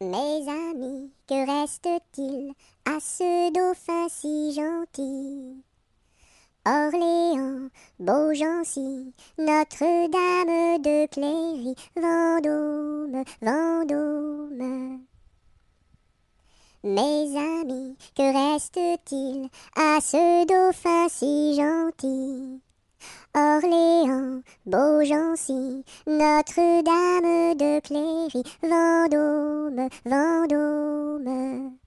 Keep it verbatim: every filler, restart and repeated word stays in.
Mes amis, que reste-t-il à ce dauphin si gentil? Orléans, Beaugency, Notre-Dame de Cléry, Vendôme, Vendôme. Mes amis, que reste-t-il à ce dauphin si gentil? Orléans, Beaugency, Notre-Dame de Cléry, Vendôme, Vendôme.